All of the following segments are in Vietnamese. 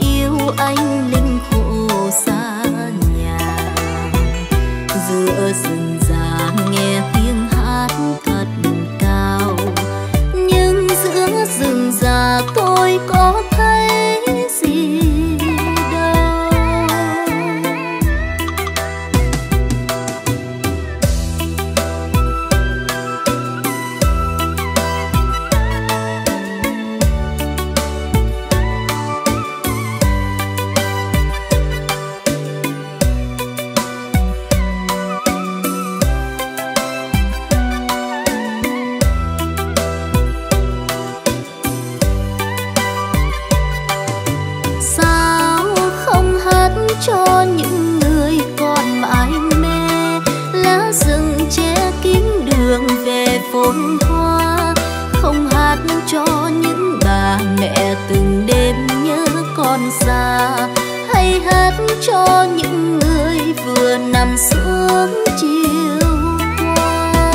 yêu anh linh khổ xa nhà, giữa rừng già nghe tiếng hát thật cao, nhưng giữa rừng già tôi có thấy gì đâu. Cho những người còn mãi mê lá rừng che kín đường về phồn hoa, không hát cho những bà mẹ từng đêm nhớ con già, hay hát cho những người vừa nằm xuống chiều qua.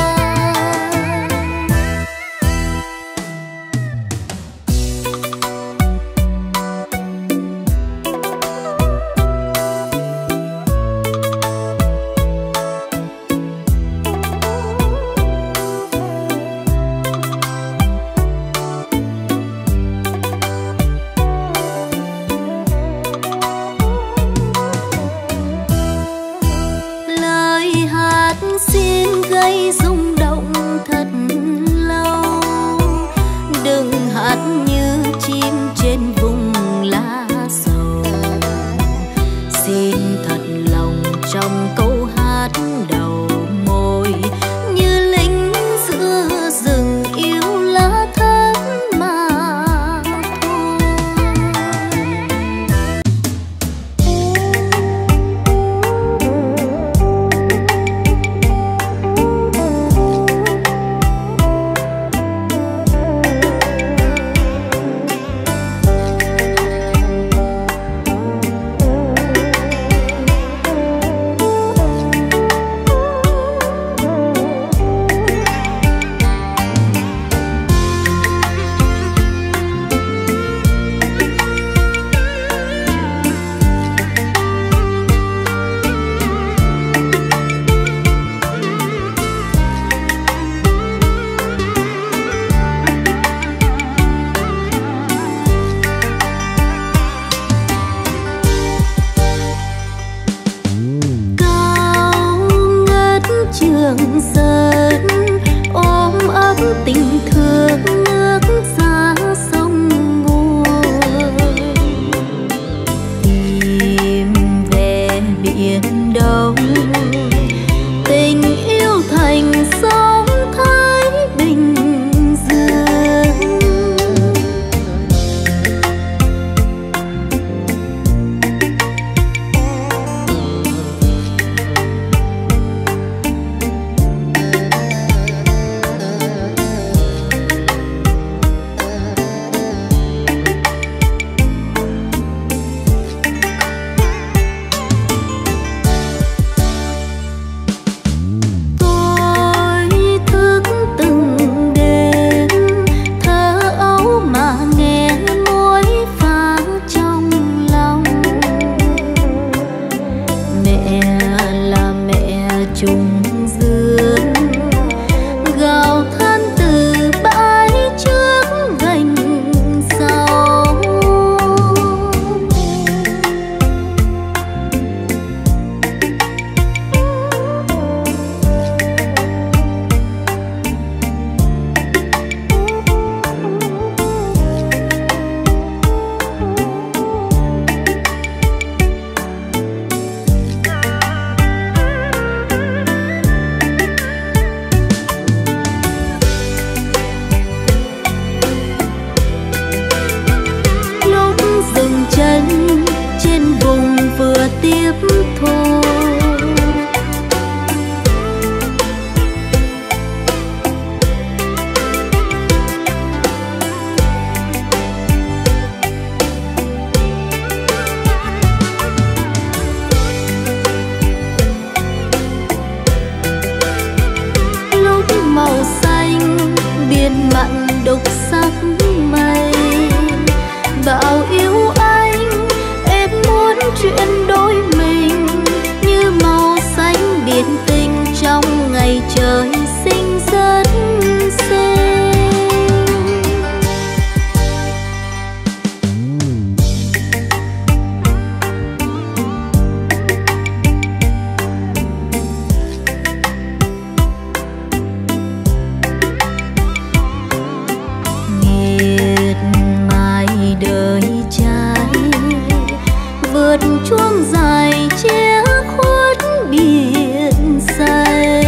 một chuông dài che khuất biển xanh.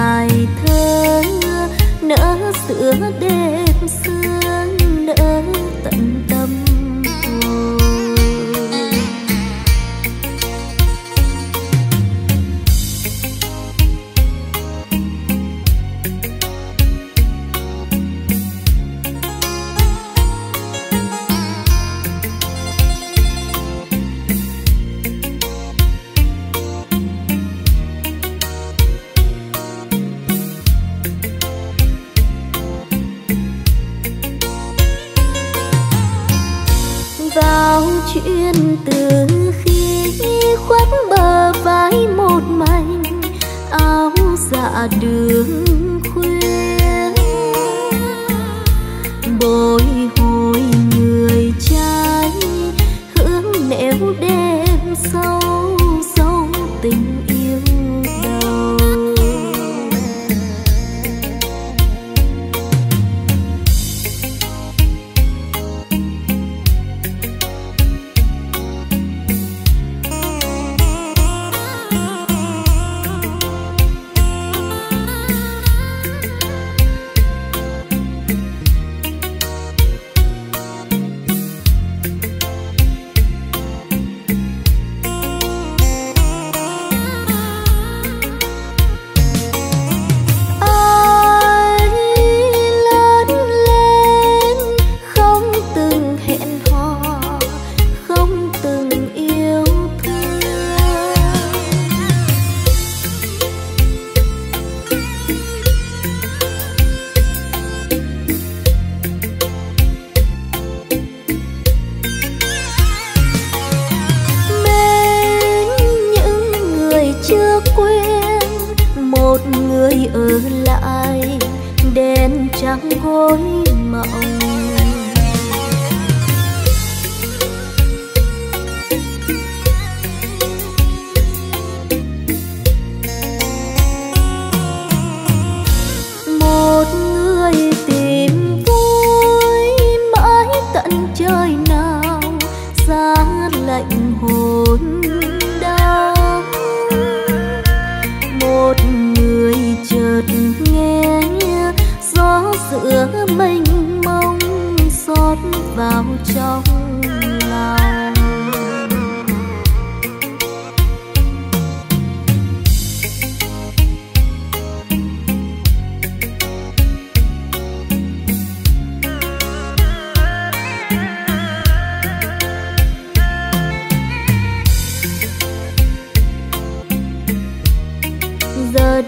Hãy subscribe duyên từ khi khuất bờ vai một mình áo dạ đường khuya bồi hồi người trai hướng nẻo đêm sâu sâu tình yêu đầu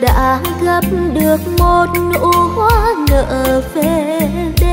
đã gấp được một nụ hoa nở về đêm.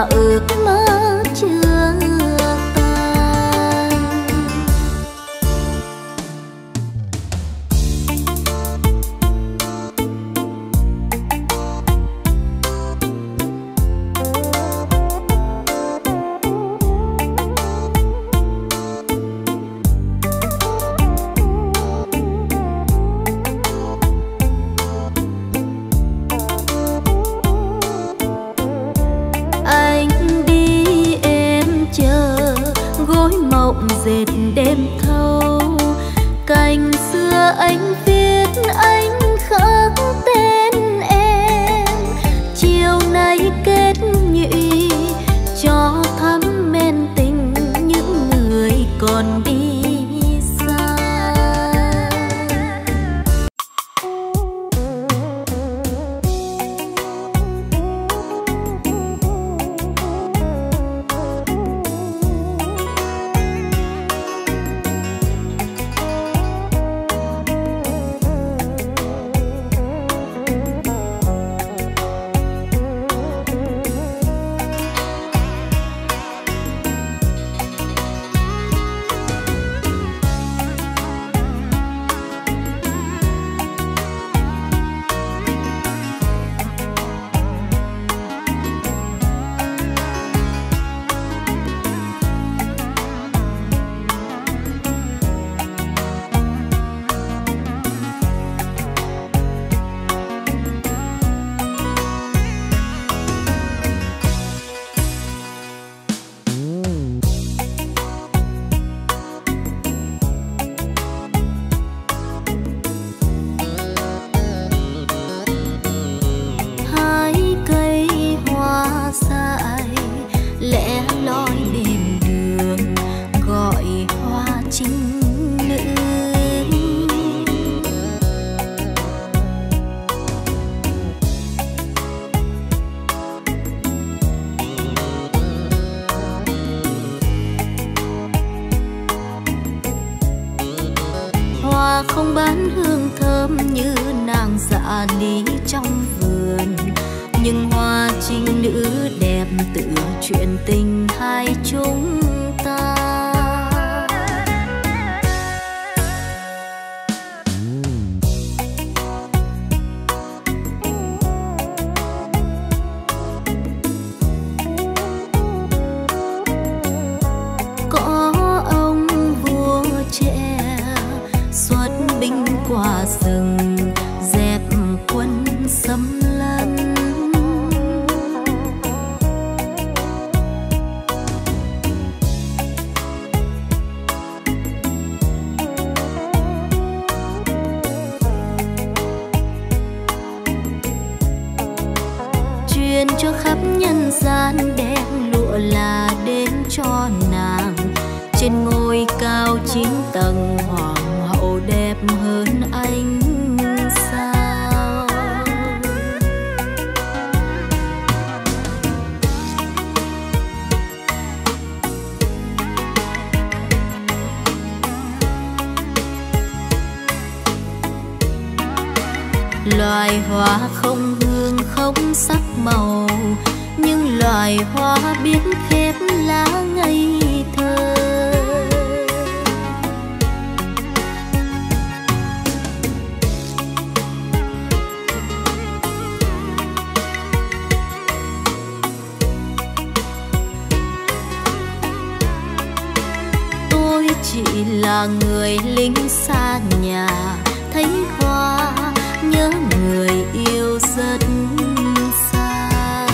mà ước mơ chưa tan. Dệt đêm thâu cành xưa anh viết, anh khắc tên em. Chiều nay kết nhụy cho thắm men tình những người còn đi xa. Không bán hương thơm như nàng dạ lý trong vườn, nhưng hoa trinh nữ đẹp tựa chuyện tình hai chúng ta. Qua rừng dẹp quân xâm lấn, truyền cho khắp nhân gian đèn lụa là đến cho nàng. Trên ngôi cao 9 tầng hoàng hậu đẹp hơn anh sao? Loài hoa không hương không sắc màu, nhưng loài hoa biết khép lá ngây thơ. Chị là người lính xa nhà, thấy hoa nhớ người yêu rất xa.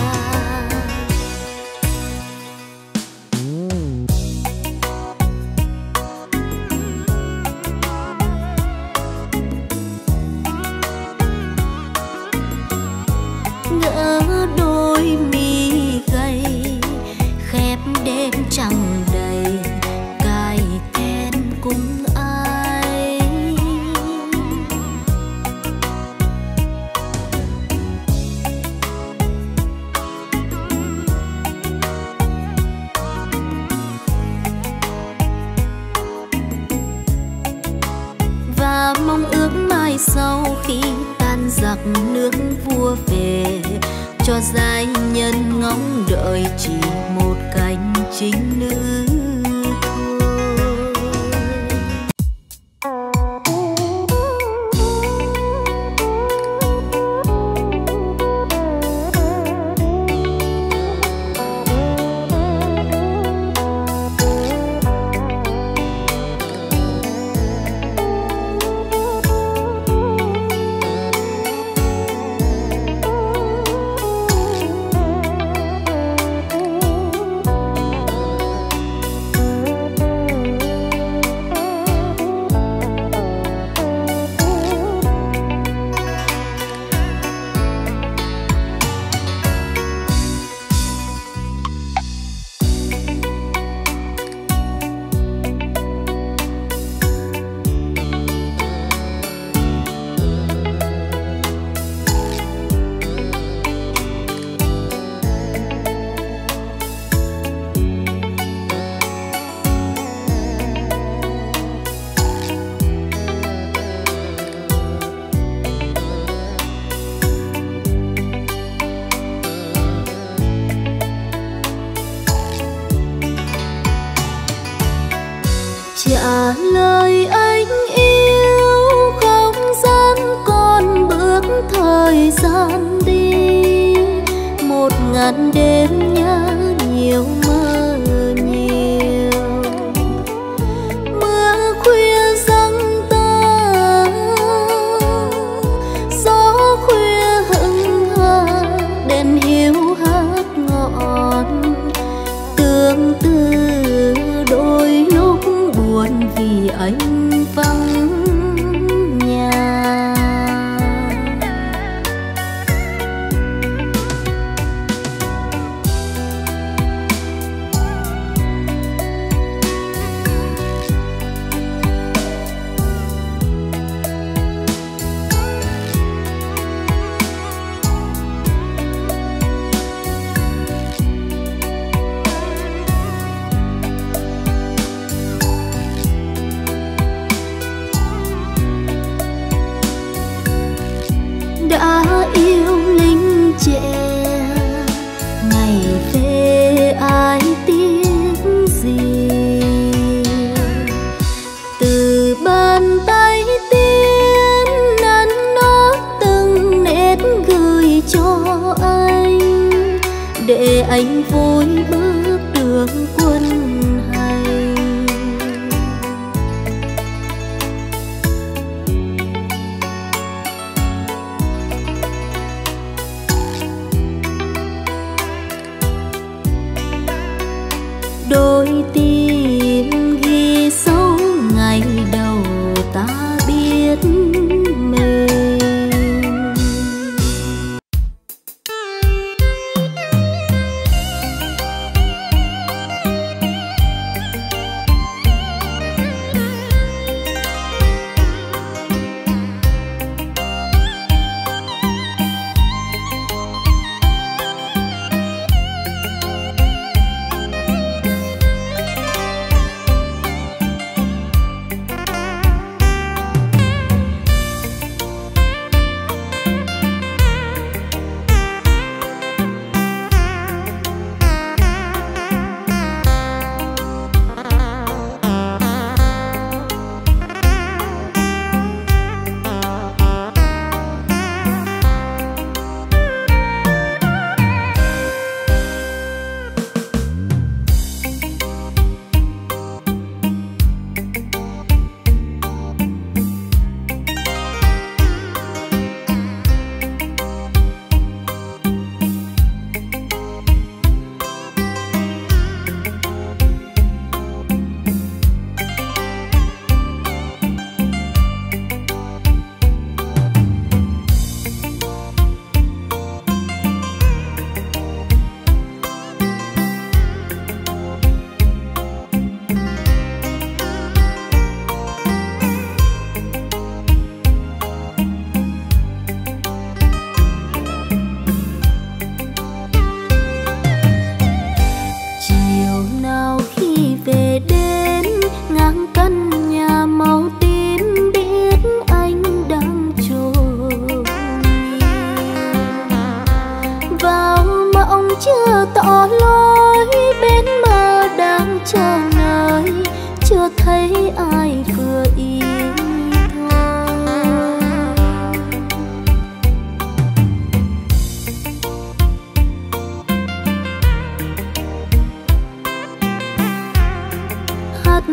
Ngỡ đôi mi gầy khép đêm trăng đầy cùng ai. Và mong ước mai sau khi tan giặc nước vua về, cho giai nhân ngóng đợi chỉ một cánh chính nữ.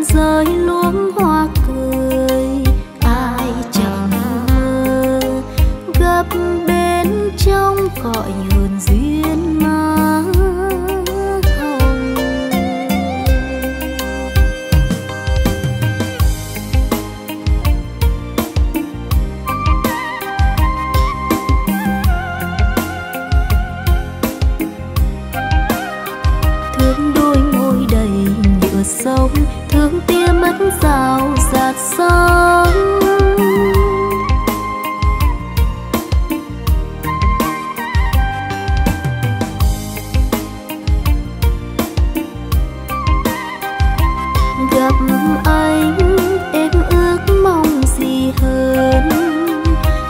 rơi luống hoa cười ai chẳng mơ gặp bên trong cõi hồn duyên má hồng. Thương đôi môi đầy nhựa sông, thương tia mắt rào rạt sóng, gặp anh em ước mong gì hơn,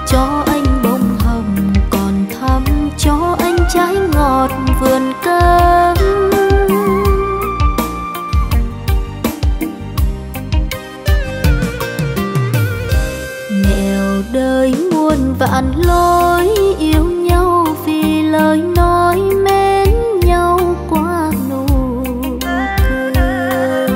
cho anh bông hồng còn thắm, cho anh trái ngọt vườn cơm. Đời muôn vạn lối, yêu nhau vì lời nói mến nhau qua nụ cười,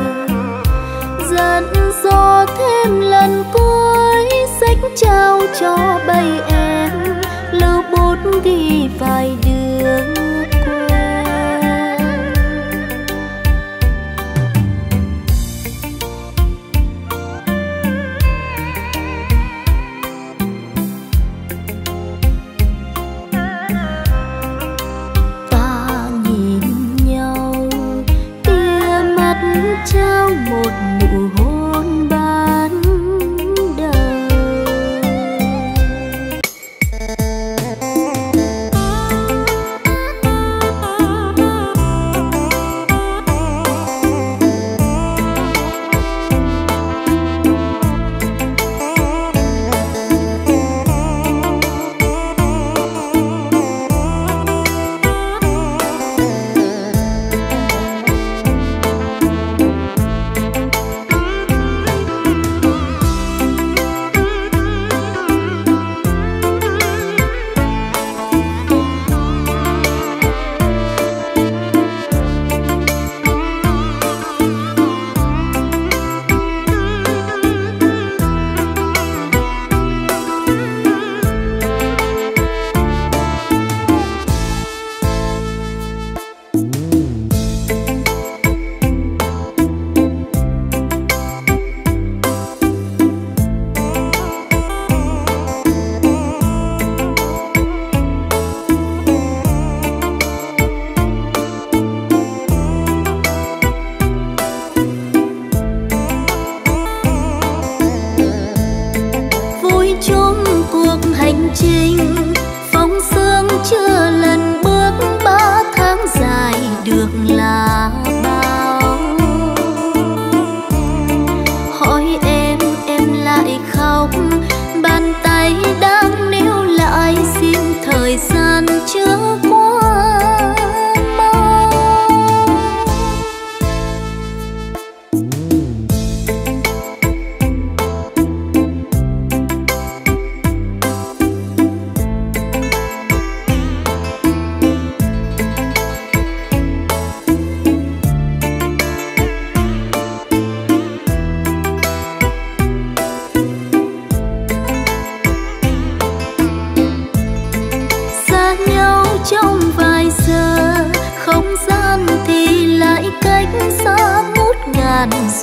dặn dò thêm lần cuối sách trao cho bầy em lưu bút ghi vài đường quen. Trao một nụ hôn ban đầu.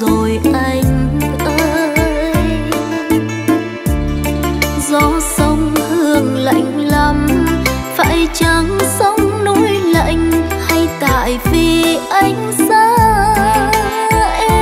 Rồi anh ơi, gió sông hương lạnh lắm, phải chăng sông núi lạnh hay tại vì anh xa em.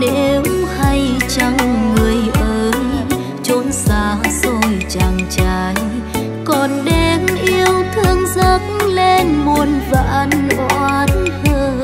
nếu hay chăng người ơi, chốn xa xôi chàng trai còn đêm yêu thương giấc lên muôn vạn oán hờn.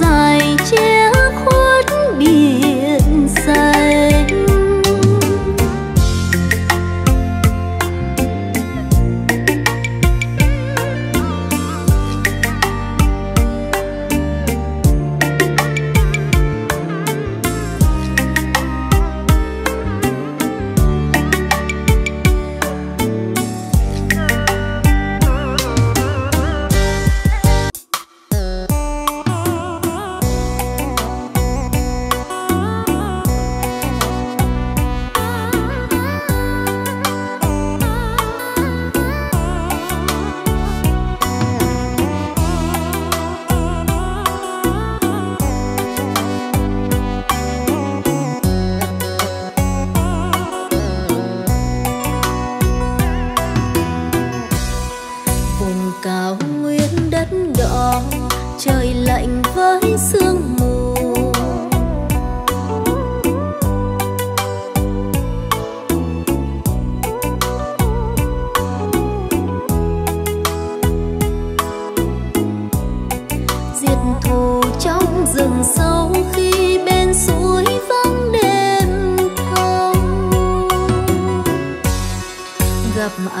Dài che khuất biển xanh,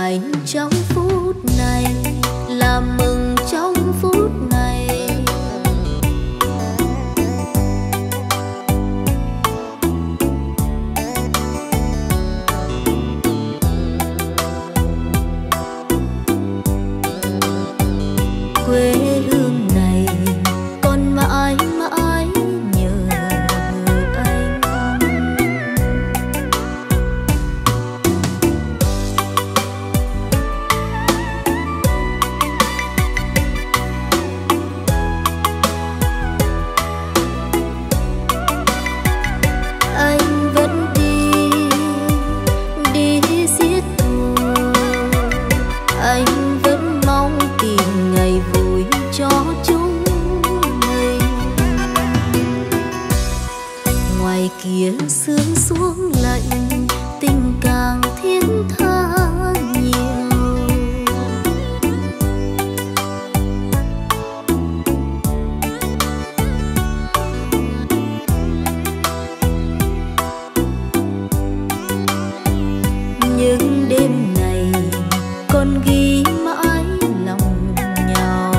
hạnh trong phút này, làm mừng trong phút này. Quê hương này con mãi mãi nhớ anh. Anh vẫn đi, đi giết thù. Anh vẫn mong tìm ngày vui cho chúng mình. Ngoài kia sương xuống lạnh, tình càng thiết tha nhiều. Những đêm này con ghi mãi lòng nhau.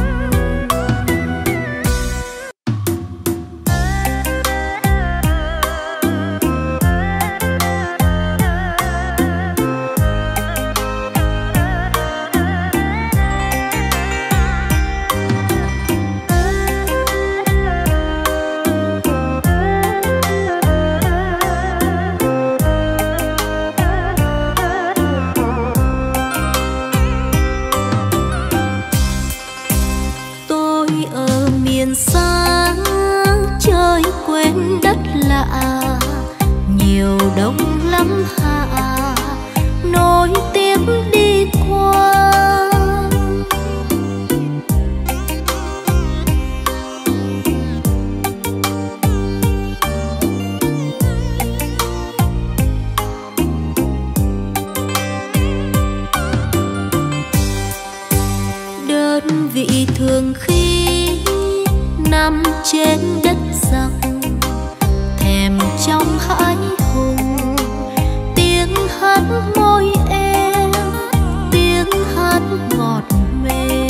Xa trời quên đất lạ, nhiều đông lắm hạ nỗi tiếc đi qua. Đơn vị thường khi nằm trên đất giặc, thèm trong hãi hùng tiếng hát môi em, tiếng hát ngọt mềm.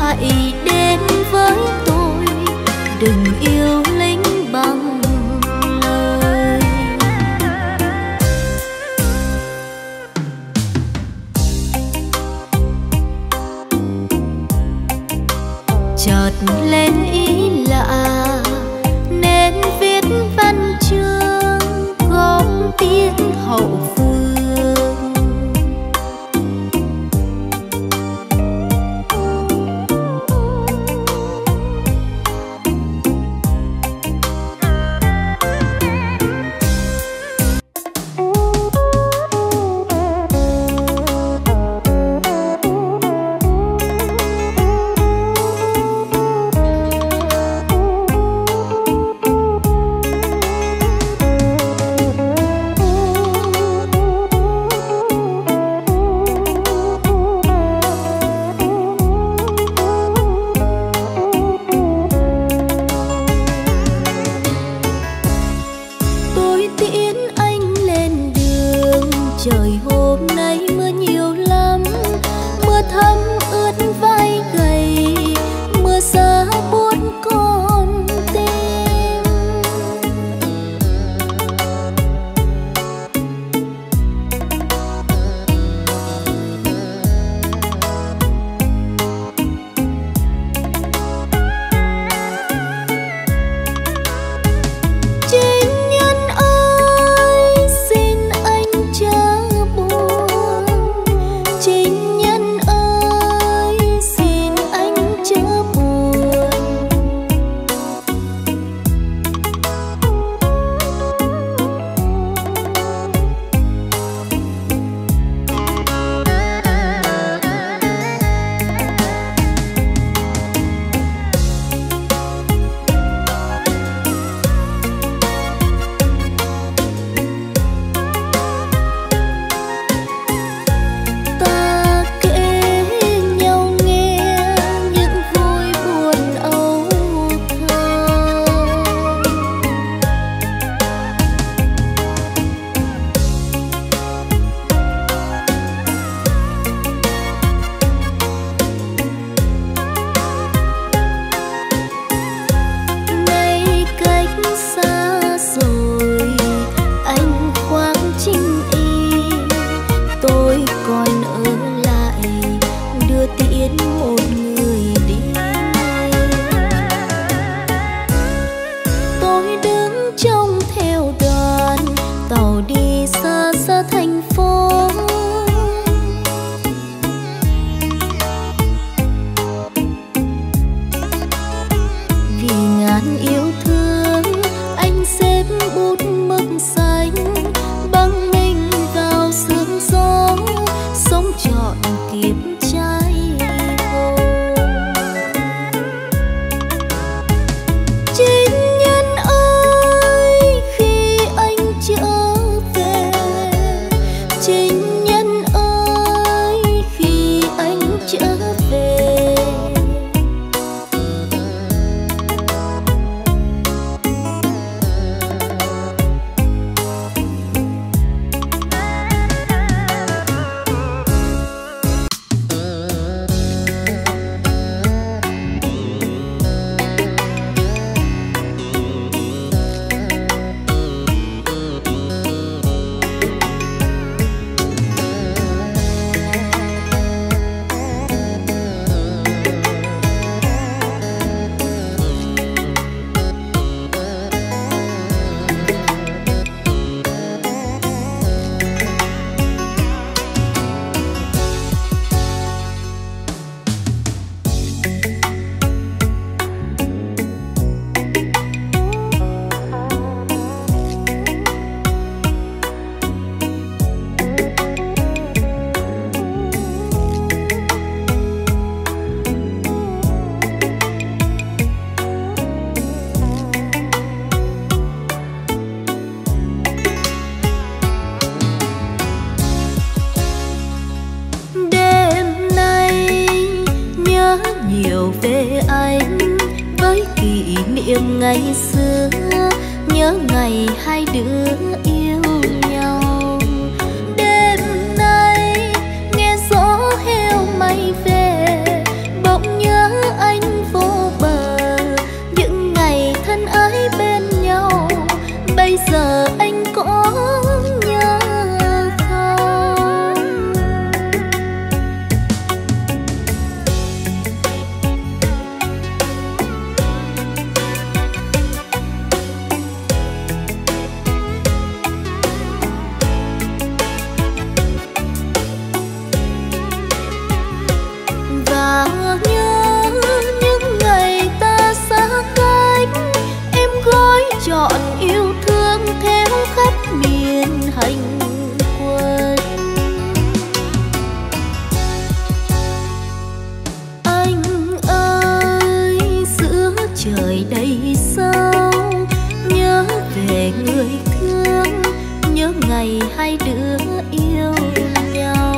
Hãy đến với tôi, đừng yêu lính bằng lời. Chợt lên ý lạ nên viết văn chương góp tiếng hậu phương. Trời hôm nay mưa nhiều lắm, mưa thấm ướt vai gầy, mưa xa buốt con tim. Chính nhân ơi xin anh chớ buồn. xa xa thành phố. Vì ngàn yêu thương anh xếp bút mực xanh, băng mình vào sương gió, sống trọn kiếp trai cô. Chính nhân ơi khi anh trở về, chính nhân ơi khi anh trở về, ngày xưa nhớ ngày hai đứa yêu nhau. Đêm nay nghe gió heo mây về, bỗng nhớ anh vô bờ, những ngày thân ái bên nhau. Bây giờ anh có nhớ không? Chọn yêu thương theo khắp miền hành quân. Anh ơi giữa trời đầy sao, nhớ về người thương, nhớ ngày hai đứa yêu nhau.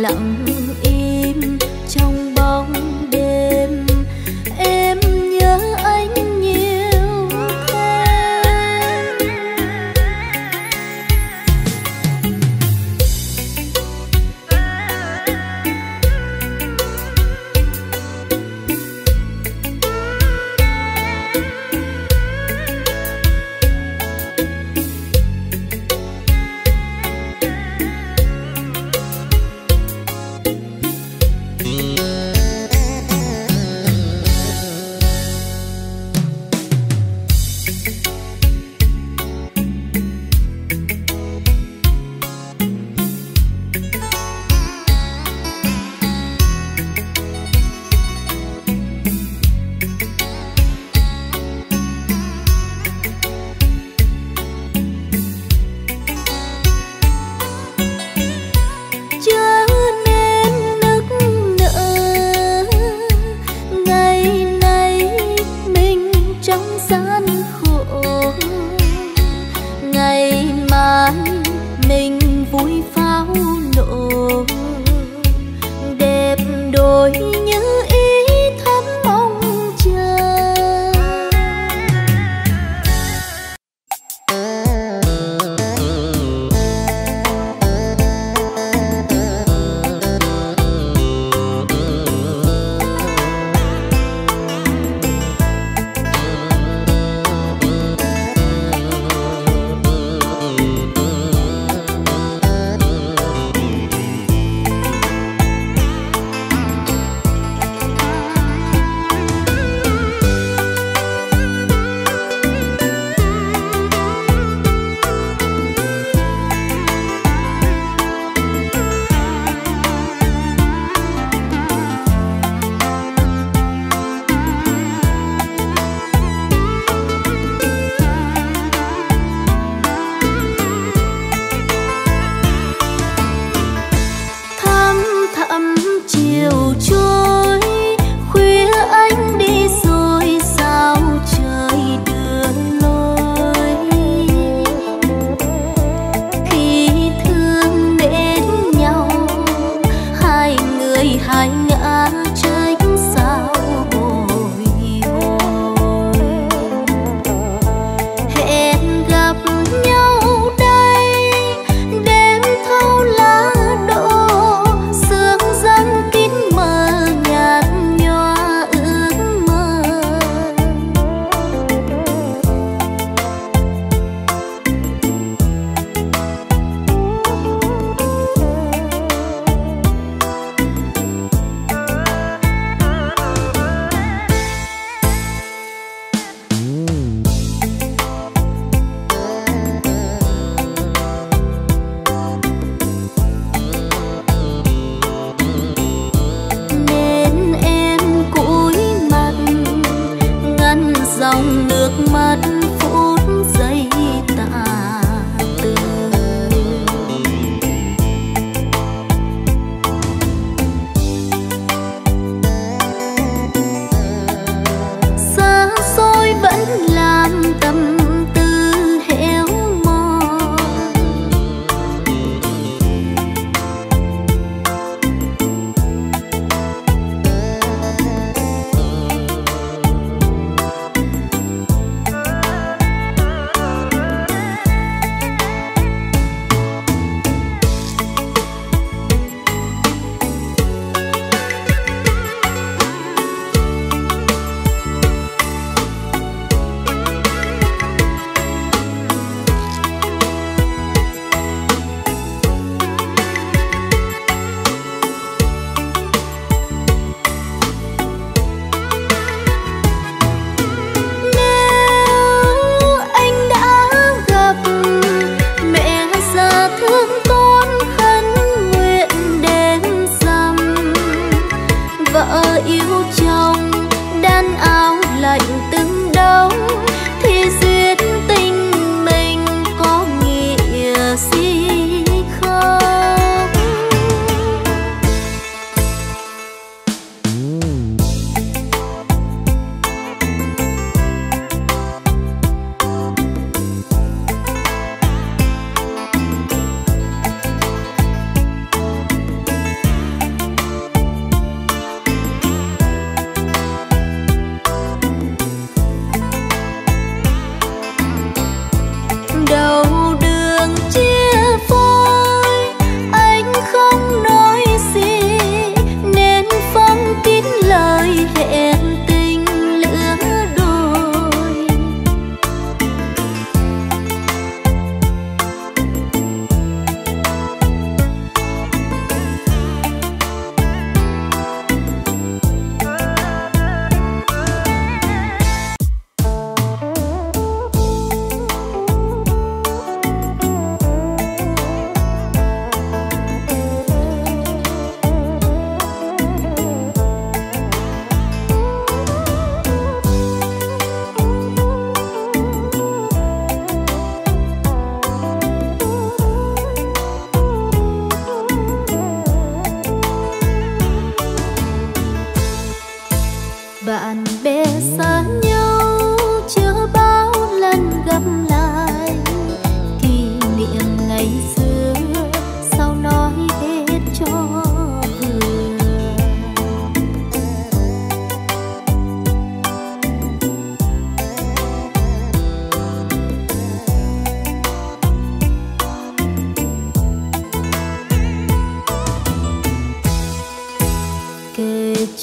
lặng im trong bóng đêm, em nhớ anh nhiều thêm.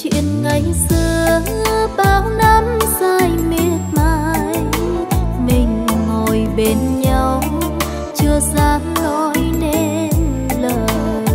chuyện ngày xưa bao năm dài miệt mài, mình ngồi bên nhau chưa dám nói nên lời.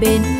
Bên